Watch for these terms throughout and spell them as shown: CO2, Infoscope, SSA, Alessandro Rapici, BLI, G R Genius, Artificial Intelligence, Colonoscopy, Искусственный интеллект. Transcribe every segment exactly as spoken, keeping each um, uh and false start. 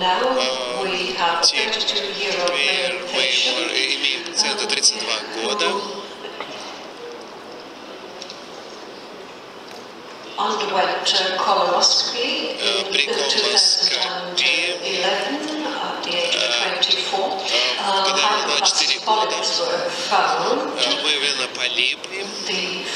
Now we have thirty-two year old male patient. Имеем пациента тридцати двух года. Underwent colonoscopy in two thousand eleven at the age of twenty-four. Polyps were found. The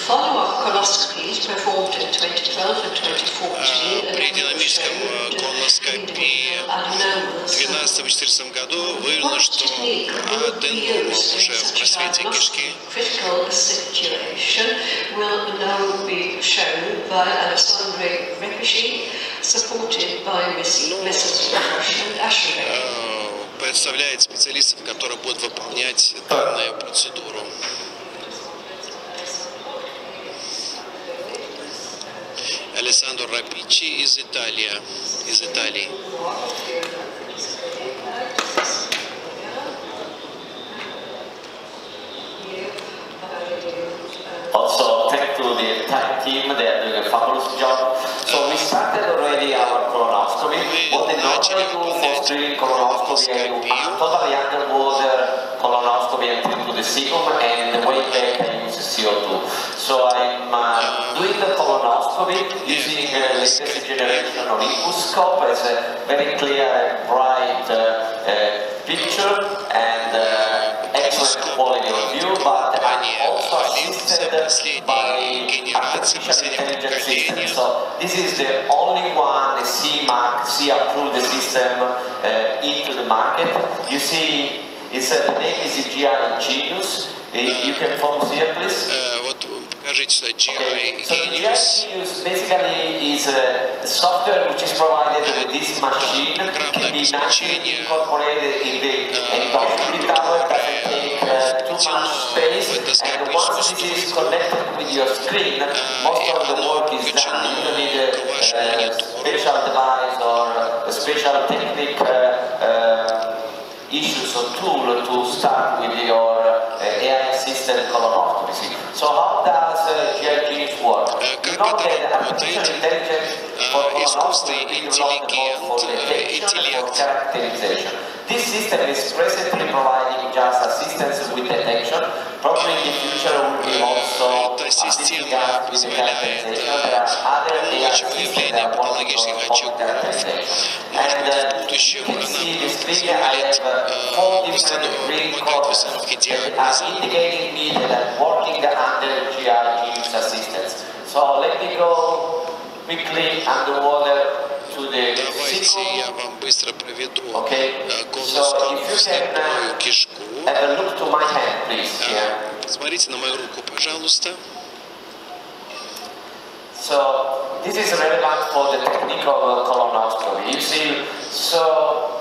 follow-up colonoscopies performed in twenty twelve and twenty fourteen. При динамическом колоноскопии в две тысячи двенадцатом-две тысячи четырнадцатом году выявлено, что аденома уже в просвете кишки. Critical situation will now be shown by Alessandro Rapici, supported by Missus Russian Ashley. Представляет специалистов, которые будут выполнять данную процедуру. Алессандро Рапичи из Италии. Из Италии. Also, thank to the entire team, they are doing a fabulous job. So we started already our colonoscopy. What they normally do for doing colonoscopy and totally underwater colonoscopy until to the cecum and the way back I use C O two. So I'm uh, doing the colonoscopy using uh, the latest generation of Infoscope as a very clear and bright uh, uh, picture and uh, excellent quality of view, but I'm also assisted by artificial intelligence system. So this is the only one C-approved system uh, into the market. You see, it's, uh, the name is G R and Genius. You can focus here, please. Okay. So G R Genius basically is a software which is provided with this machine, can be naturally incorporated in the endoscopy tower, doesn't take uh, too much space, and once this is connected with your screen, most of the work is done. You don't need a, a special device or a special technique uh, uh, issues or tool to start with your A I system colonoscopy. So how does G R G work? You know that artificial intelligence for colonoscopy is developed both for detection and for characterization. This system is presently providing just assistance with detection. Probably in the future will be also assisting us with the characterization. There are other A I systems that are working for characterization. And uh, you can see this figure. I have four different green colors that are indicating me that I'm working under G R G's assistance. So let me go quickly underwater to the cecum. Okay, so if you can have a look to my hand, please. Here. So this is relevant for the technique of colonoscopy. You see, so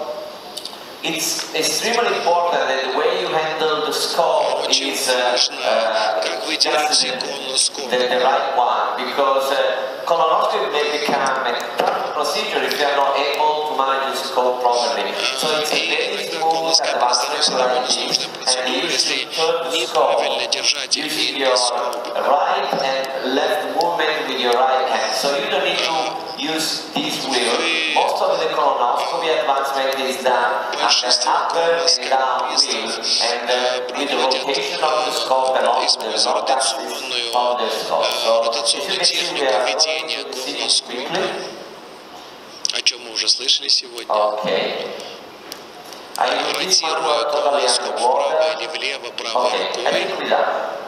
it's extremely important that the way you handle the scope is uh, uh, just the, the, the right one, because uh, colonoscopy may become a tough procedure if you are not able to manage the scope properly. So it's a very smooth advanced regularity, and you should turn the scope using your right and left movement with your right hand, so you don't need to use this wheel. Most of the colonoscopy advancement is done at the upper and down wheel, and uh, with the rotation of the scope along the north axis of the scope. So if you can see the colonoscopy quickly. Okay. I use this one totally underwater. Okay, I think we're done.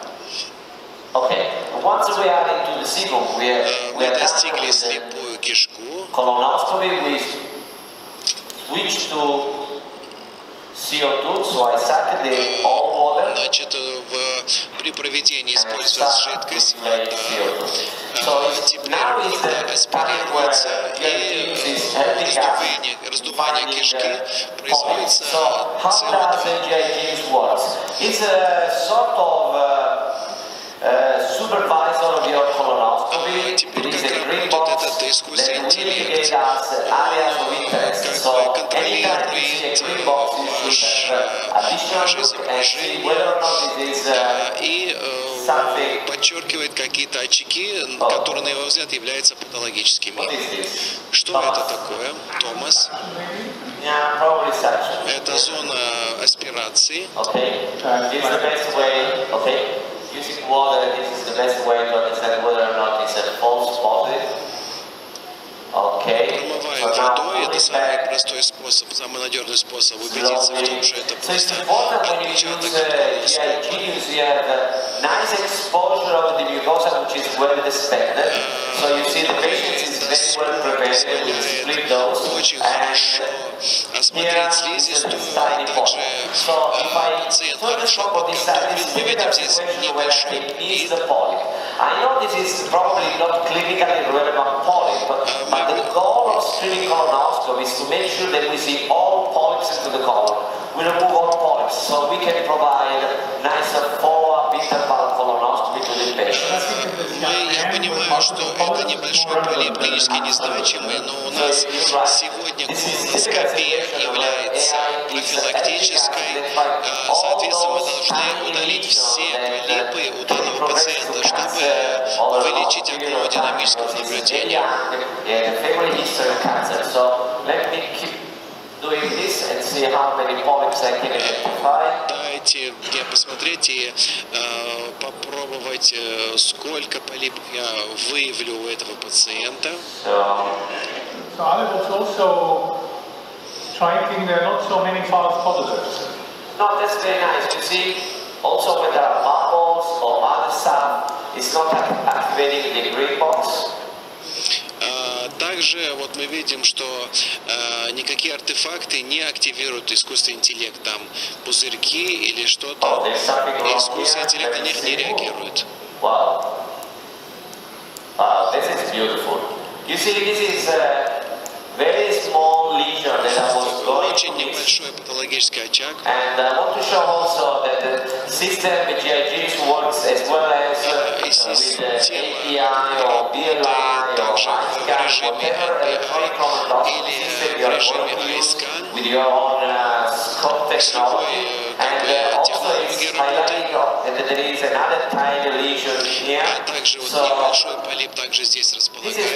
Okay, once we are into the cecum, we are, we are done with the colonoscopy, we switch to C O two, so I suck the all water and start to play C O two. So now is the time where G R G's is helping us to find the point. So how does G R G's work? It's a sort of uh, Uh, supervisor of your colonoscopy. It is a green box that indicates areas of interest. So anytime you see a green box, you should have additional look and see whether or not it is uh, something. Подчеркивает какие-то очки, которые на его взгляд являются патологическими. Что это такое, Томас? Yeah, зона аспирации. Okay. This is the best way. Okay. Using water, this is the best way to understand whether or not it's a false positive. Okay. Промывая водой, это самый простой способ, самый надежный способ убедиться в том, что это просто отпечаток микроскопа. Очень хорошо осмотреть слизистую, а также пациент хорошо подготовлен. Мы видим здесь небольшой вид. I know this is probably not clinically relevant polyp, but the goal of screening colonoscopy is to make sure that we see all polyps into the colon. We remove all polyps, so we can provide nicer follow-up interval colonoscopy to the patient. Я понимаю, что это небольшой полип, клинически незначимый, но у нас сегодня колоноскопия является профилактической. Соответственно, мы должны удалить все полипы у данного пациента, чтобы увеличить окно динамического наблюдения. Дайте мне посмотреть и э, попробовать, э, сколько полипов я выявлю у этого пациента. Also, when there are bubbles or other stuff, it's not activating the green box. Также вот мы видим, что э, никакие артефакты не активируют искусственный интеллект, там пузырьки или что-то. Искусственный интеллект на них не реагирует. Wow. Wow, this is beautiful. You see, this is a very small lesion that I was going to miss. And I want to show also that the system with G R Genius works as well as with A P I or B L I. With your own scope technology, and also it's highlighting that there is another tiny lesion here. So this is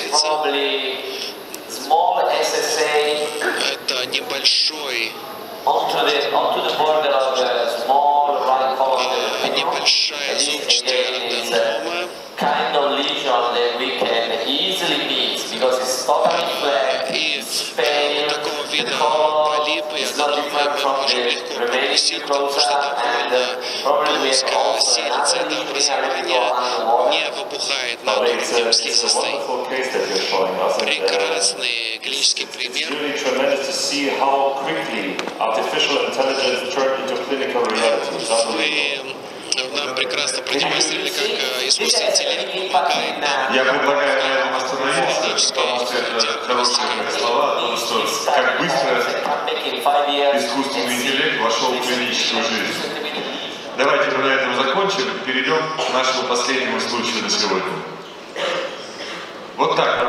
probably small S S A onto the onto the border of the small right column. Kind of lesion that we can easily miss because it's totally flat, it's pale, the color is not different from the remaining mucosa, and uh, probably we have also another linear underwater. So it's, it's a wonderful case that you're showing us, and uh, it's really tremendous to see how quickly artificial intelligence turned into clinical reality. It's unbelievable. Нам прекрасно продемонстрировали, как искусственный интеллект помогает нам. Я предлагаю на этом остановиться, потому что это довольно слова, потому что как быстро искусственный интеллект вошел в клиническую жизнь. Давайте мы на этом закончим и перейдем к нашему последнему случаю на сегодня. Вот так.